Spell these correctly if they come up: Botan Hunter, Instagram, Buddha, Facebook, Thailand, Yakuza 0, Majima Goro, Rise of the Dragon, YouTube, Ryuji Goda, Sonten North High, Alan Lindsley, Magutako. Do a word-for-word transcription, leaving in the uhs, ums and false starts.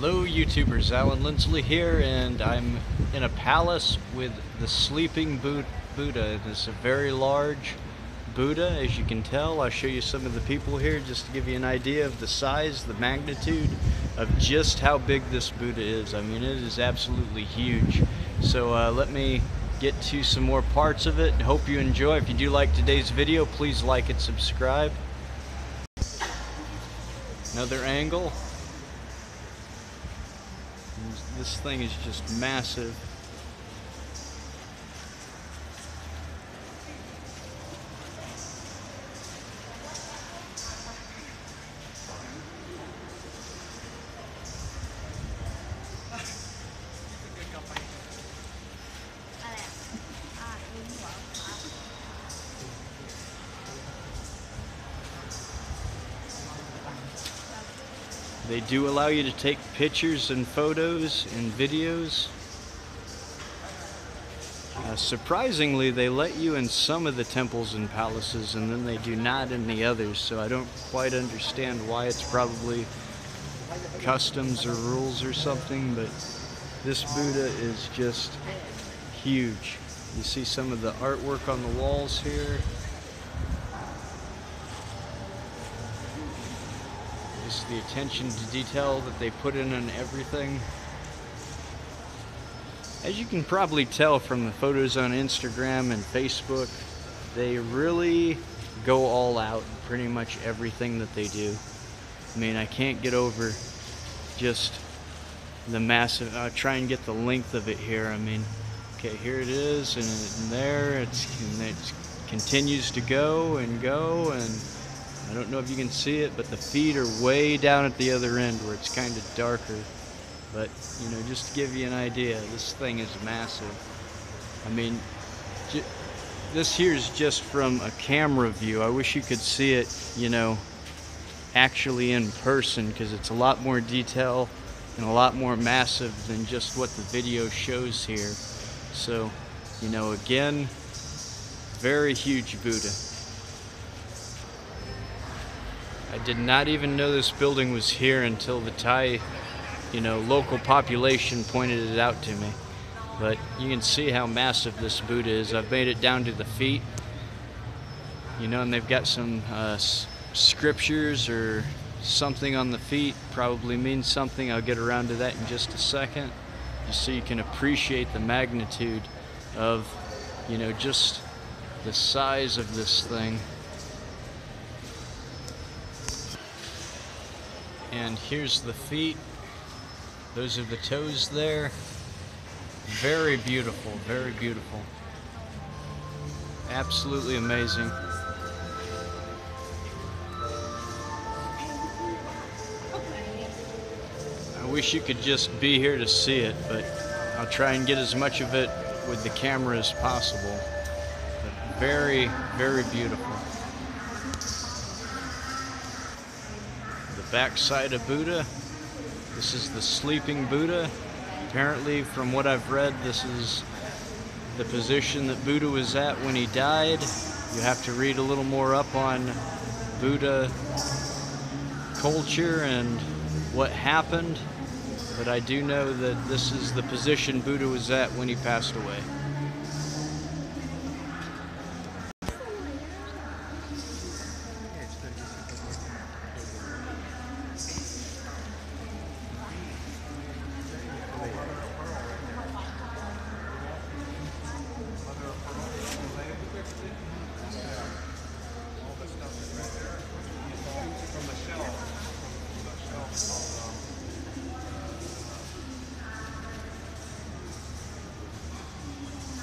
Hello YouTubers, Alan Lindsley here, and I'm in a palace with the sleeping Buddha. It's a very large Buddha, as you can tell. I'll show you some of the people here just to give you an idea of the size, the magnitude of just how big this Buddha is. I mean, it is absolutely huge. So uh, let me get to some more parts of it. Hope you enjoy. If you do like today's video, please like and subscribe. Another angle. This thing is just massive. They do allow you to take pictures and photos and videos. Uh, surprisingly, they let you in some of the temples and palaces, and then they do not in the others, so I don't quite understand why. It's probably customs or rules or something, but this Buddha is just huge. You see some of the artwork on the walls here. The attention to detail that they put in on everything. As you can probably tell from the photos on Instagram and Facebook, they really go all out in pretty much everything that they do. I mean, I can't get over just the massive, I'll try and get the length of it here. I mean, okay, here it is, and there it's, it continues to go and go, and I don't know if you can see it, but the feet are way down at the other end where it's kind of darker. But, you know, just to give you an idea, this thing is massive. I mean, this here is just from a camera view. I wish you could see it, you know, actually in person, because it's a lot more detail and a lot more massive than just what the video shows here. So, you know, again, very huge Buddha. I did not even know this building was here until the Thai, you know, local population pointed it out to me. But you can see how massive this Buddha is. I've made it down to the feet, you know, and they've got some uh, scriptures or something on the feet, probably means something. I'll get around to that in just a second, just so you can appreciate the magnitude of, you know, just the size of this thing. And here's the feet. Those are the toes there. Very beautiful, very beautiful. Absolutely amazing. I wish you could just be here to see it, but I'll try and get as much of it with the camera as possible. But very, very beautiful. Backside of Buddha. This is the sleeping Buddha. Apparently, from what I've read, this is the position that Buddha was at when he died. You have to read a little more up on Buddha culture and what happened, but I do know that this is the position Buddha was at when he passed away.